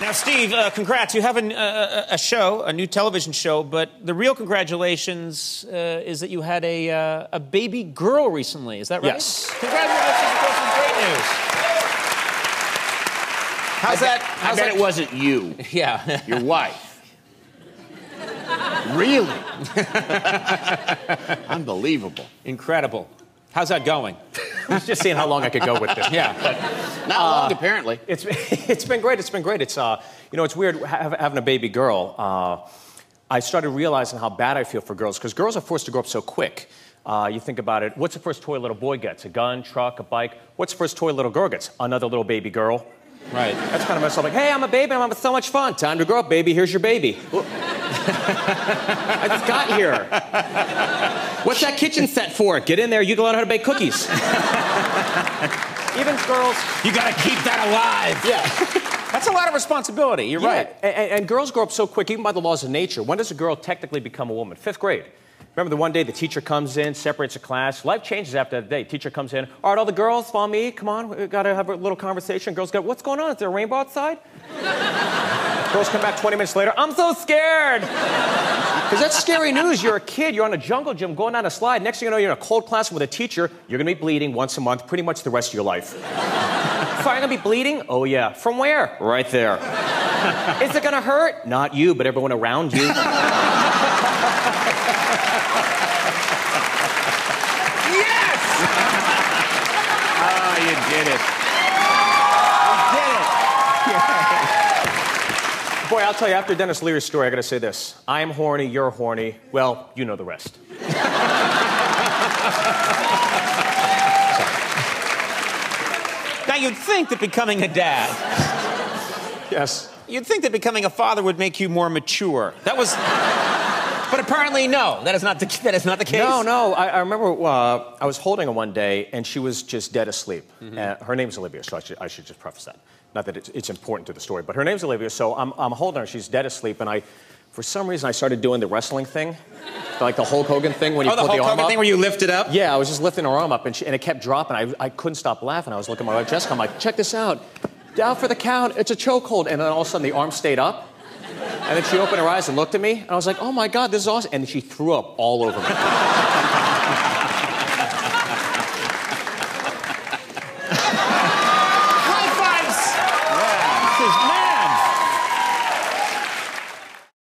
Now, Steve, congrats. You have a show, a new television show, but the real congratulations is that you had a baby girl recently. Is that right? Yes. Congratulations, of course, is great news. How's that? How's that? I bet it wasn't you. Yeah. Your wife. Really? Unbelievable. Incredible. How's that going? I was just seeing how long I could go with this. Yeah. But, not long, apparently. It's been great. It's been great. It's, you know, it's weird having a baby girl. I started realizing how bad I feel for girls, because girls are forced to grow up so quick. You think about it, what's the first toy a little boy gets? A gun, truck, a bike. What's the first toy a little girl gets? Another little baby girl. Right. That's kind of messed up. Like, hey, I'm a baby, I'm having so much fun. Time to grow up, baby. Here's your baby. I just got here. What's that kitchen set for? Get in there, you can learn how to bake cookies. Even girls... You gotta keep that alive. Yeah. That's a lot of responsibility, you're right. And girls grow up so quick, even by the laws of nature. When does a girl technically become a woman? 5th grade. Remember the one day the teacher comes in, separates a class. Life changes after that day. Teacher comes in. All right, all the girls, follow me. Come on, we gotta have a little conversation. Girls go, what's going on? Is there a rainbow outside? Girls come back 20 minutes later. I'm so scared. Because that's scary news. You're a kid. You're on a jungle gym going down a slide. Next thing you know, you're in a cold class with a teacher. You're gonna be bleeding once a month, pretty much the rest of your life. Sorry, I'm gonna be bleeding? Oh yeah. From where? Right there. Is it gonna hurt? Not you, but everyone around you. Yes! Oh, you did it. You did it. Yeah. Boy, I'll tell you, after Dennis Leary's story, I gotta say this. I'm horny, you're horny. Well, you know the rest. Now, you'd think that becoming a dad... Yes. You'd think that becoming a father would make you more mature. That was... But apparently, no. That is not the case. No. I remember I was holding her one day, and she was just dead asleep. Mm-hmm. Her name's Olivia, so I should just preface that. Not that it's important to the story, but her name's Olivia. So I'm holding her. She's dead asleep, and I, for some reason, I started doing the wrestling thing, like the Hulk Hogan thing when you put the arm up. Oh, the Hulk Hogan thing where you lift it up? Yeah, I was just lifting her arm up, and it kept dropping. I couldn't stop laughing. I was looking at my wife Jessica. I'm like, check this out. Down for the count. It's a chokehold, and then all of a sudden the arm stayed up. And then she opened her eyes and looked at me, and I was like, oh my God, this is awesome. And she threw up all over me.